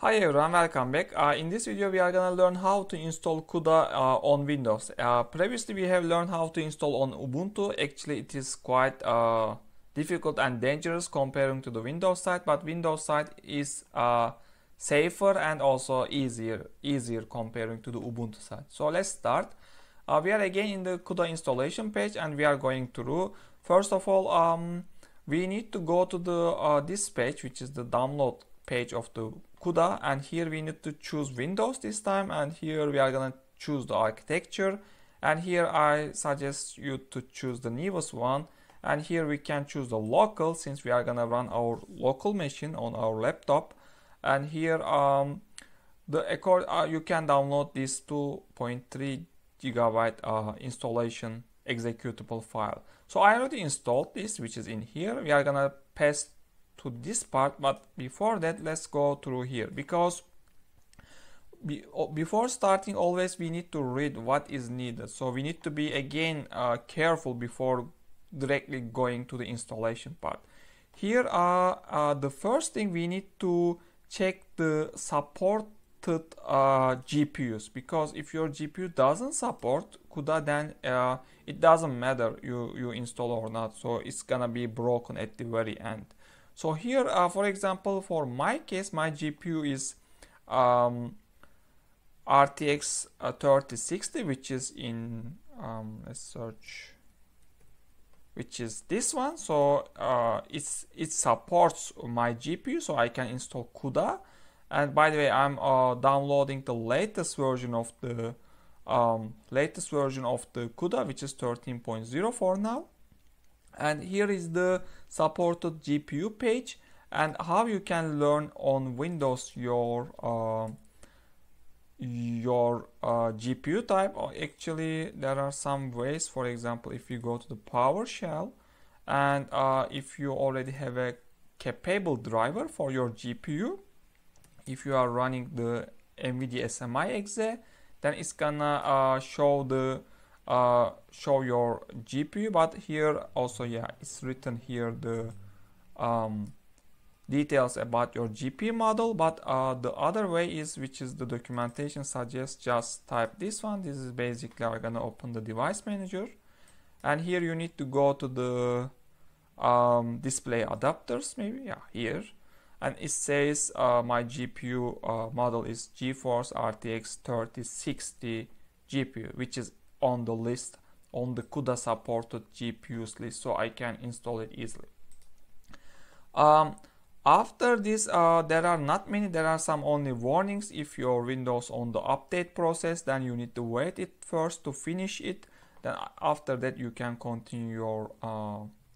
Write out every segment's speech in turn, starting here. Hi everyone, welcome back. In this video we are gonna learn how to install CUDA on Windows. Previously we have learned how to install on Ubuntu. Actually it is quite difficult and dangerous comparing to the Windows side, but Windows side is safer and also easier comparing to the Ubuntu side. So let's start. We are again in the CUDA installation page and we are going through. First of all, we need to go to the this page, which is the download page of the CUDA, and here we need to choose Windows this time, and here we are gonna choose the architecture, and here I suggest you to choose the newest one, and here we can choose the local since we are gonna run our local machine on our laptop. And here you can download this 2.3 gigabyte installation executable file. So I already installed this, which is in here. We are gonna paste to this part, but before that let's go through here, because before starting always we need to read what is needed, so we need to be again careful before directly going to the installation part. Here the first thing we need to check the supported GPUs, because if your GPU doesn't support CUDA, then it doesn't matter you install or not, so it's gonna be broken at the very end. So here, for example, for my case, my GPU is RTX 3060, which is in, let's search, which is this one. So it supports my GPU, so I can install CUDA. And by the way, I'm downloading the latest version of the CUDA, which is 13.04 now. And here is the supported GPU page and how you can learn on Windows your GPU type. Or actually there are some ways. For example, if you go to the PowerShell and if you already have a capable driver for your GPU, if you are running the nvidia-smi.exe, then it's gonna show your GPU. But here also, yeah, it's written here the details about your GPU model. But the other way is, which is the documentation suggests, just type this one. This is basically I'm gonna open the device manager, and here you need to go to the display adapters, maybe, yeah, here, and it says my GPU model is GeForce RTX 3060 GPU, which is on the list, on the CUDA supported GPUs list, so I can install it easily. After this, there are not many, there are some only warnings. If your Windows on the update process, then you need to wait it first to finish it, then after that you can continue your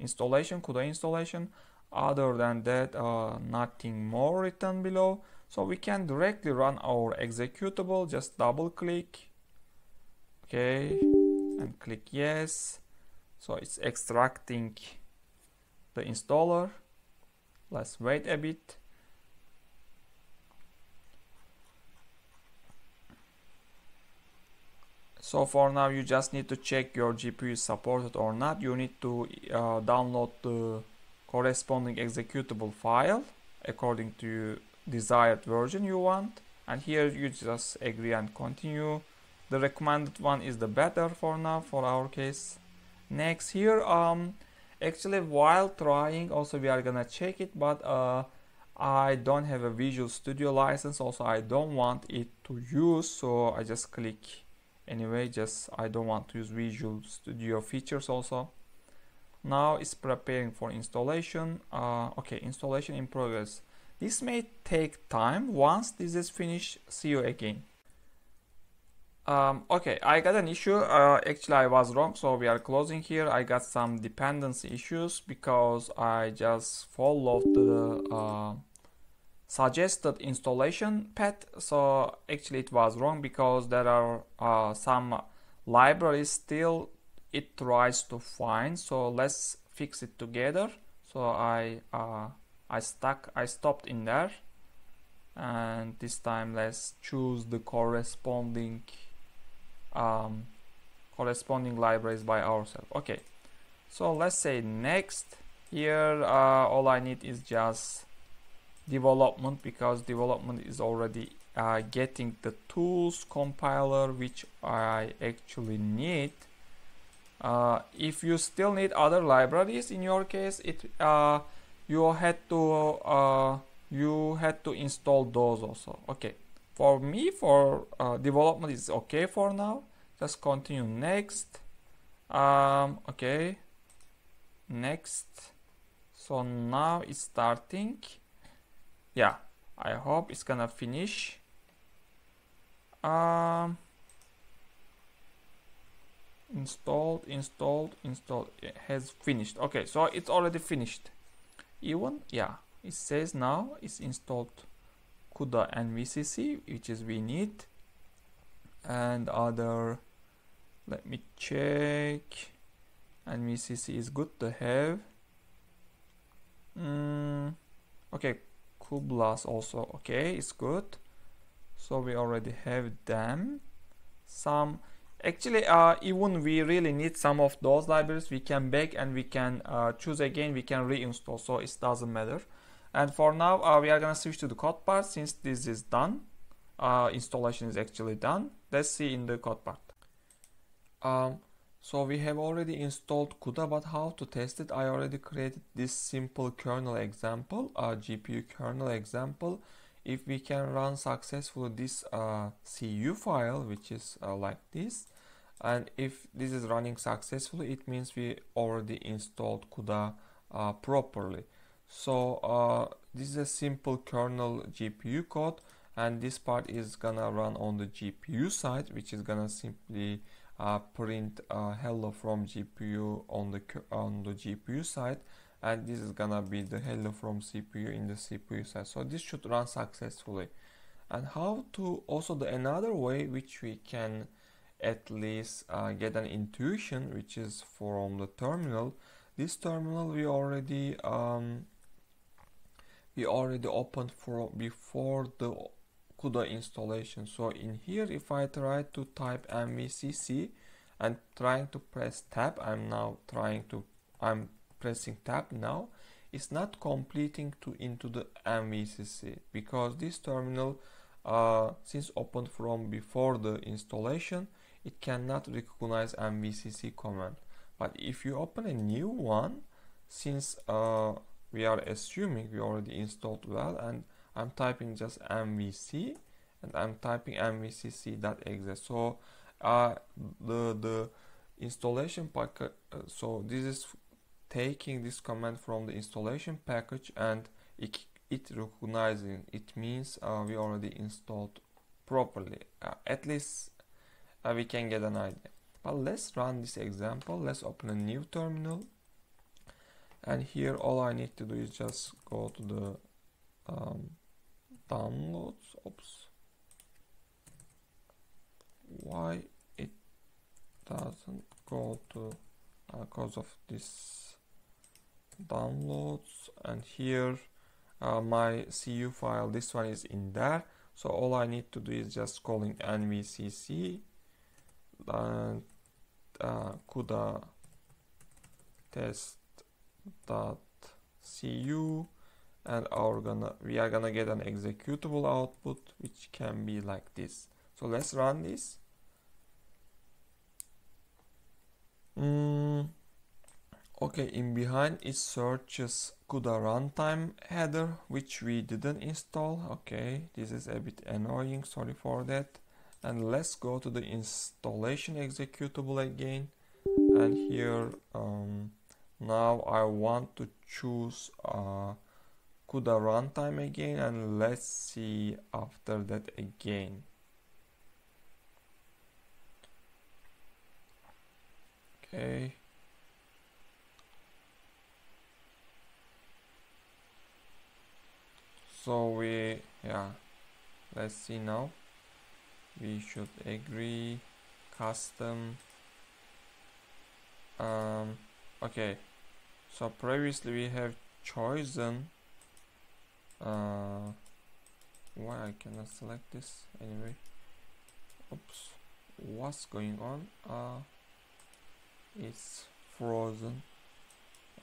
installation, CUDA installation. Other than that, nothing more written below. So we can directly run our executable, just double click, okay, and click yes. So it's extracting the installer. Let's wait a bit. So for now you just need to check your GPU is supported or not. You need to download the corresponding executable file according to your desired version you want, and here you just agree and continue. The recommended one is the better for now, for our case. Next, here actually while trying also we are gonna check it, but I don't have a Visual Studio license, also I don't want it to use, so I just click anyway. Just I don't want to use Visual Studio features also. Now it's preparing for installation. Okay, installation in progress. This may take time. Once this is finished, see you again. Okay, I got an issue. Actually I was wrong, so we are closing here. I got some dependency issues because I just followed the suggested installation path. So actually it was wrong, because there are some libraries still it tries to find. So let's fix it together. So I stopped in there, and this time let's choose the corresponding libraries by ourselves. Okay, so let's say next. Here all I need is just development, because development is already getting the tools compiler which I actually need. If you still need other libraries, in your case, you had to install those also. Okay, for me, for development is okay for now. Just continue next. Okay, next. So now it's starting. Yeah, I hope it's gonna finish. Installed, installed, installed. It has finished. Okay, so it's already finished. Even, yeah, it says now it's installed CUDA NVCC, which is we need, and other. Let me check. NVCC is good to have. Okay, Kublas also okay, it's good. So we already have them. Some actually, even we really need some of those libraries. We can back and we can choose again. We can reinstall, so it doesn't matter. And for now, we are gonna switch to the code part since this is done. Installation is actually done. Let's see in the code part. So we have already installed CUDA, but how to test it? I already created this simple kernel example, a GPU kernel example. If we can run successfully this CU file, which is like this, and if this is running successfully, it means we already installed CUDA properly. So this is a simple kernel GPU code, and this part is gonna run on the GPU side, which is gonna simply print hello from GPU on the GPU side, and this is gonna be the hello from CPU in the CPU side. So this should run successfully. And how to also the another way which we can at least get an intuition, which is from the terminal. This terminal we already opened for before the CUDA installation. So in here, if I try to type NVCC and trying to press tab, I'm pressing tab now. It's not completing to into the NVCC because this terminal, since opened from before the installation, it cannot recognize NVCC command. But if you open a new one, since we are assuming we already installed well, and I'm typing just MVC and I'm typing MVCC.exe. So the installation package. So this is taking this command from the installation package and it recognizing. It means we already installed properly. At least we can get an idea. But let's run this example. Let's open a new terminal. And here all I need to do is just go to the downloads. Oops, why it doesn't go to because of this downloads. And here my CU file, this one is in there, so all I need to do is just calling NVCC and CUDA test.cu, and we are gonna get an executable output which can be like this. So let's run this. Okay, in behind it searches CUDA runtime header, which we didn't install. Okay, this is a bit annoying, sorry for that. And let's go to the installation executable again, and here now I want to choose CUDA runtime again, and let's see after that again. Okay. So let's see now. We should agree custom. Okay. So previously we have chosen. Why I cannot select this anyway? Oops, what's going on? It's frozen.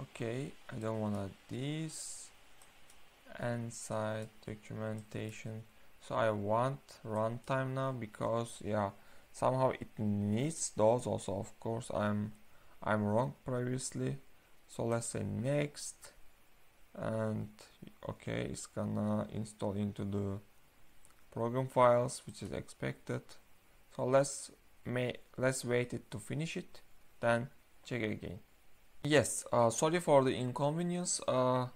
Okay, I don't want this. and side documentation. So I want runtime now because yeah, somehow it needs those also. Of course, I'm wrong previously. So let's say next, and okay, it's gonna install into the program files, which is expected. So let's wait it to finish it, then check again. Yes, sorry for the inconvenience.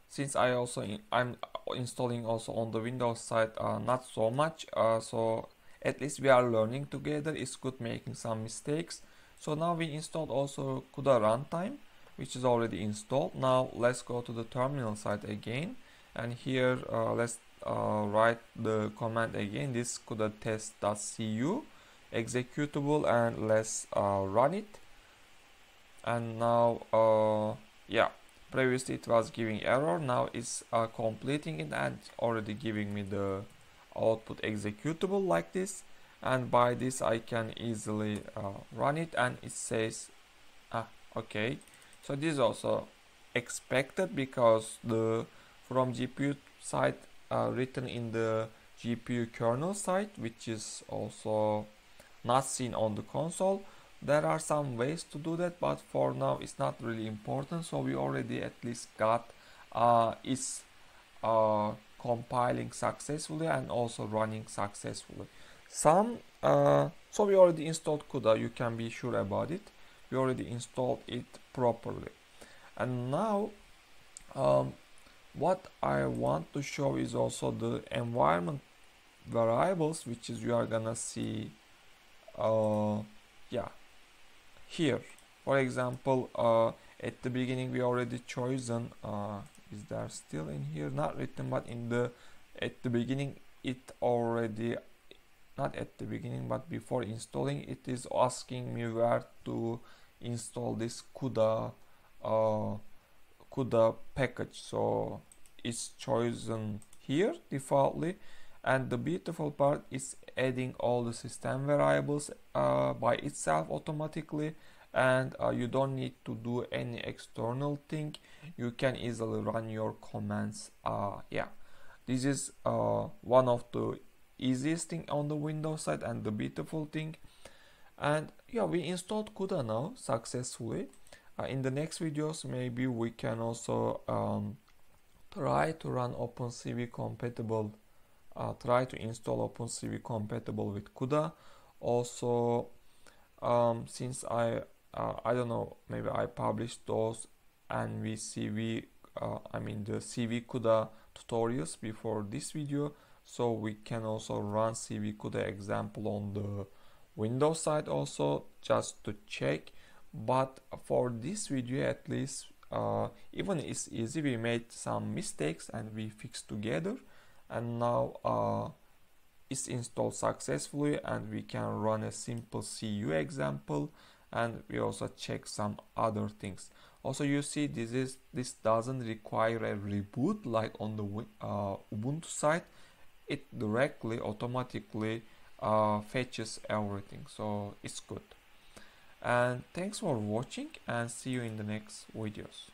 Since I'm installing also on the Windows side, not so much. So at least we are learning together. It's good making some mistakes. So now we installed also CUDA runtime, which is already installed. Now let's go to the terminal side again, and here let's write the command again. This CUDA test.cu executable, and let's run it. And now yeah, previously it was giving error, now it's completing it and already giving me the output executable like this. And by this I can easily run it, and it says okay. So this is also expected because the from GPU side written in the GPU kernel side, which is also not seen on the console. There are some ways to do that, but for now it's not really important. So we already at least got it's compiling successfully and also running successfully. So we already installed CUDA, you can be sure about it. We already installed it properly. And now what I want to show is also the environment variables, which is you are gonna see yeah, here for example. At the beginning we already chosen is there still in here, not written, but in the at the beginning it already, not at the beginning but before installing, it is asking me where to install this CUDA CUDA package. So it's chosen here defaultly, and the beautiful part is adding all the system variables by itself automatically, and you don't need to do any external thing. You can easily run your commands. Yeah, this is one of the easiest thing on the Windows side and the beautiful thing. And yeah, we installed CUDA now successfully. In the next videos maybe we can also try to run OpenCV compatible. Try to install OpenCV compatible with CUDA. Also, since I don't know, maybe I published those NVCV, I mean the CV CUDA tutorials before this video, so we can also run CV CUDA example on the Windows side also, just to check. But for this video at least, even it's easy, we made some mistakes and we fixed together. And now it's installed successfully, and we can run a simple CU example, and we also check some other things. Also, you see this doesn't require a reboot like on the Ubuntu side. It directly automatically fetches everything, so it's good. And thanks for watching, and see you in the next videos.